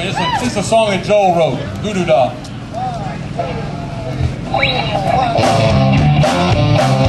after it. It's a song that Joel wrote, VooDoo Doll.